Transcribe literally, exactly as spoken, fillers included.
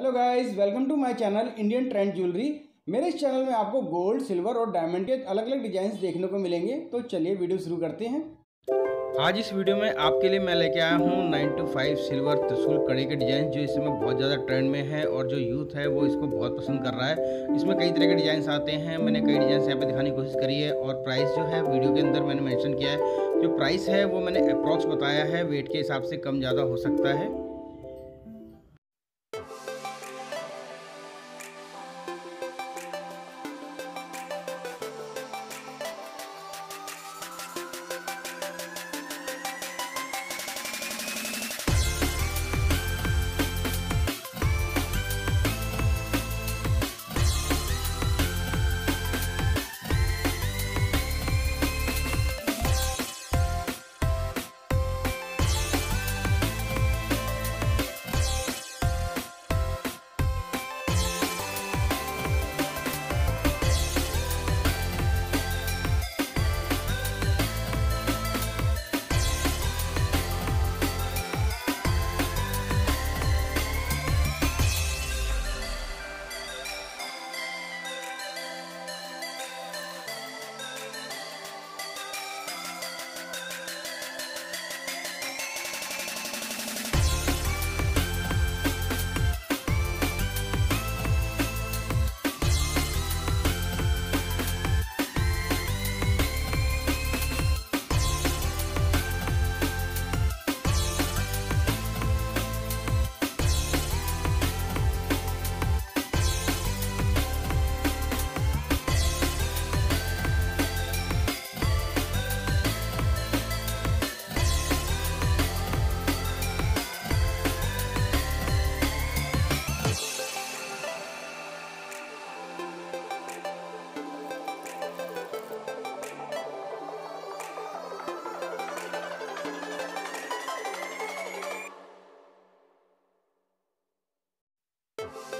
Hello guys, welcome to my channel Indian trend jewellery. मेरे इस channel में आपको गोल्ड, सिल्वर और डायमंड के अलग अलग डिजाइन देखने को मिलेंगे। तो चलिए वीडियो शुरू करते हैं। आज इस वीडियो में आपके लिए मैं लेके आया हूँ नाइन टू फाइव सिल्वर त्रिशूल कड़े के डिजाइन, जो इसमें बहुत ज़्यादा ट्रेंड में है और जो यूथ है वो इसको बहुत पसंद कर रहा है। इसमें कई तरह के डिजाइन आते हैं, मैंने कई डिजाइन यहाँ पे दिखाने की कोशिश करी है और प्राइस जो है वीडियो के अंदर मैंने मैंशन किया है। जो प्राइस है वो मैंने अप्रॉक्स बताया है, वेट के हिसाब से कम ज़्यादा हो सकता है। you